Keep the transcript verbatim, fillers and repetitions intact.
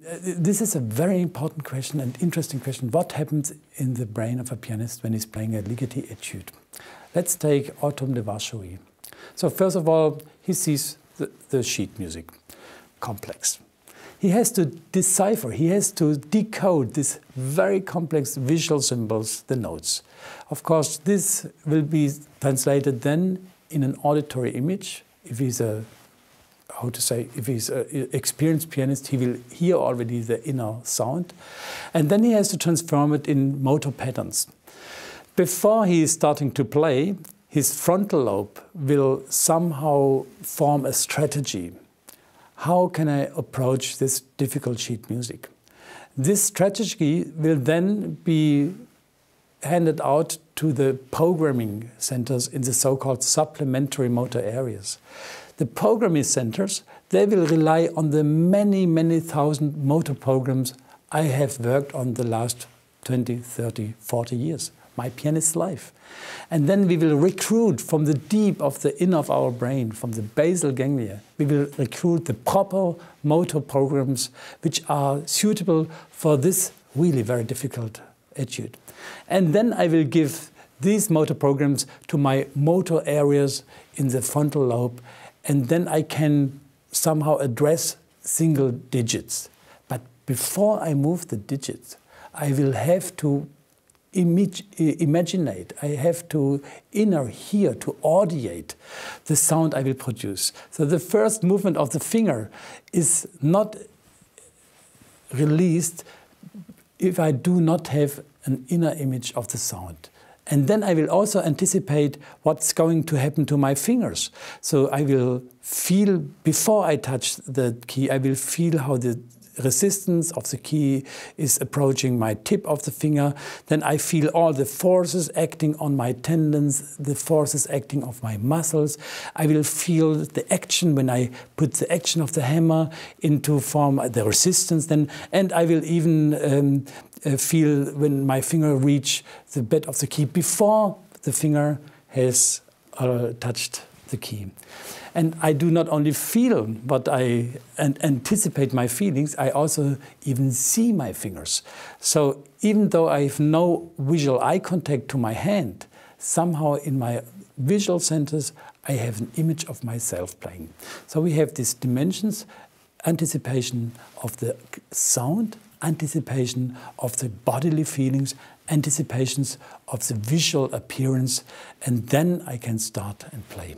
This is a very important question and interesting question. What happens in the brain of a pianist when he's playing a Ligeti etude? Let's take Autom de Vashoue. So first of all, he sees the, the sheet music complex. He has to decipher, he has to decode these very complex visual symbols, the notes. Of course, this will be translated then in an auditory image. If he's a, how to say, if he's an experienced pianist, he will hear already the inner sound. And then he has to transform it in motor patterns. Before he is starting to play, his frontal lobe will somehow form a strategy. How can I approach this difficult sheet music? This strategy will then be handed out to the programming centers in the so-called supplementary motor areas. The programming centers, they will rely on the many, many thousand motor programs I have worked on the last twenty, thirty, forty years, my pianist's life. And then we will recruit from the deep of the inner of our brain, from the basal ganglia, we will recruit the proper motor programs which are suitable for this really very difficult etude. And then I will give these motor programs to my motor areas in the frontal lobe, and then I can somehow address single digits. But before I move the digits, I will have to imaginate, I have to inner hear, to audiate the sound I will produce. So the first movement of the finger is not released if I do not have an inner image of the sound. And then I will also anticipate what's going to happen to my fingers. So I will feel, before I touch the key, I will feel how the resistance of the key is approaching my tip of the finger. Then I feel all the forces acting on my tendons, the forces acting on my muscles. I will feel the action when I put the action of the hammer into form, the resistance then. And I will even um, feel when my finger reach the bed of the key before the finger has uh, touched the key. And I do not only feel, but I and anticipate my feelings, I also even see my fingers. So even though I have no visual eye contact to my hand, somehow in my visual centers, I have an image of myself playing. So we have these dimensions, anticipation of the sound, anticipation of the bodily feelings, anticipations of the visual appearance, and then I can start and play.